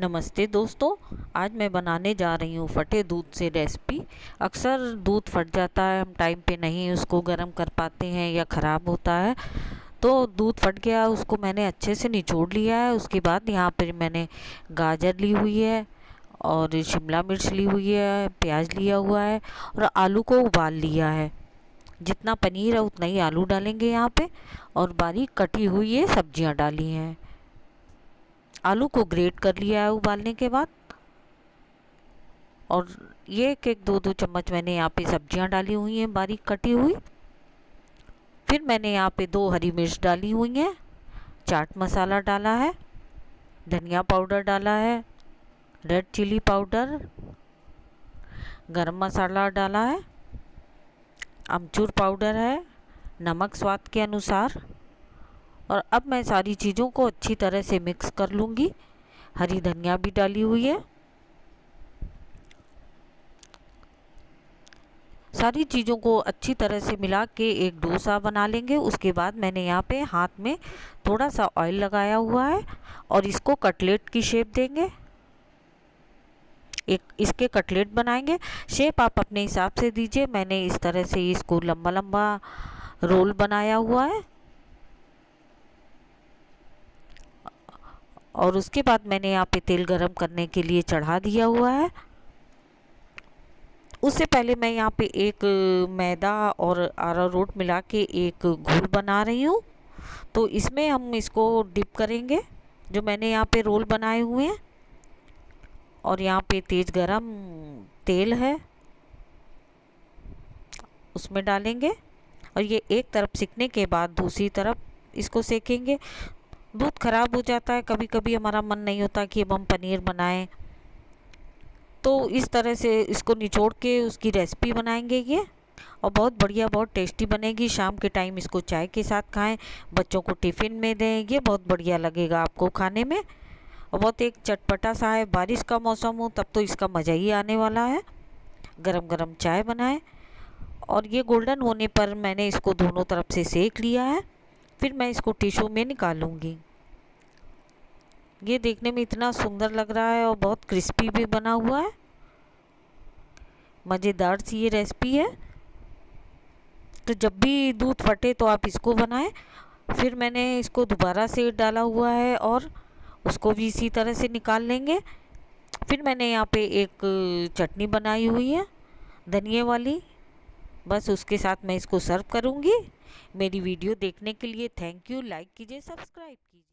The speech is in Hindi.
नमस्ते दोस्तों, आज मैं बनाने जा रही हूँ फटे दूध से रेसिपी। अक्सर दूध फट जाता है, हम टाइम पे नहीं उसको गर्म कर पाते हैं या ख़राब होता है। तो दूध फट गया, उसको मैंने अच्छे से निचोड़ लिया है। उसके बाद यहाँ पर मैंने गाजर ली हुई है और शिमला मिर्च ली हुई है, प्याज लिया हुआ है और आलू को उबाल लिया है। जितना पनीर है उतना ही आलू डालेंगे यहाँ पर, और बारीक कटी हुई ये सब्जियाँ डाली हैं। आलू को ग्रेट कर लिया है उबालने के बाद, और ये एक दो चम्मच मैंने यहाँ पे सब्जियाँ डाली हुई हैं बारीक कटी हुई। फिर मैंने यहाँ पे 2 हरी मिर्च डाली हुई हैं, चाट मसाला डाला है, धनिया पाउडर डाला है, रेड चिली पाउडर, गरम मसाला डाला है, अमचूर पाउडर है, नमक स्वाद के अनुसार। और अब मैं सारी चीज़ों को अच्छी तरह से मिक्स कर लूँगी। हरी धनिया भी डाली हुई है। सारी चीज़ों को अच्छी तरह से मिला के एक डोसा बना लेंगे। उसके बाद मैंने यहाँ पे हाथ में थोड़ा सा ऑयल लगाया हुआ है और इसको कटलेट की शेप देंगे। एक इसके कटलेट बनाएंगे। शेप आप अपने हिसाब से दीजिए। मैंने इस तरह से इसको लंबा लंबा रोल बनाया हुआ है। और उसके बाद मैंने यहाँ पे तेल गरम करने के लिए चढ़ा दिया हुआ है। उससे पहले मैं यहाँ पे एक मैदा और अरारोट मिला के एक घोल बना रही हूँ। तो इसमें हम इसको डिप करेंगे, जो मैंने यहाँ पे रोल बनाए हुए हैं। और यहाँ पे तेज गरम तेल है, उसमें डालेंगे। और ये एक तरफ सिकने के बाद दूसरी तरफ इसको सेकेंगे। दूध ख़राब हो जाता है, कभी कभी हमारा मन नहीं होता कि अब हम पनीर बनाएं, तो इस तरह से इसको निचोड़ के उसकी रेसिपी बनाएंगे ये, और बहुत बढ़िया बहुत टेस्टी बनेगी। शाम के टाइम इसको चाय के साथ खाएं, बच्चों को टिफ़िन में दें, ये बहुत बढ़िया लगेगा आपको खाने में। और बहुत एक चटपटा सा है। बारिश का मौसम हो तब तो इसका मज़ा ही आने वाला है। गरम गरम चाय बनाएँ। और ये गोल्डन होने पर मैंने इसको दोनों तरफ से सेक लिया है। फिर मैं इसको टिश्यू में निकालूंगी। ये देखने में इतना सुंदर लग रहा है और बहुत क्रिस्पी भी बना हुआ है। मज़ेदार सी ये रेसिपी है। तो जब भी दूध फटे तो आप इसको बनाएं। फिर मैंने इसको दोबारा से डाला हुआ है और उसको भी इसी तरह से निकाल लेंगे। फिर मैंने यहाँ पे एक चटनी बनाई हुई है धनिए वाली, बस उसके साथ मैं इसको सर्व करूँगी। मेरी वीडियो देखने के लिए थैंक यू। लाइक कीजिए, सब्सक्राइब कीजिए।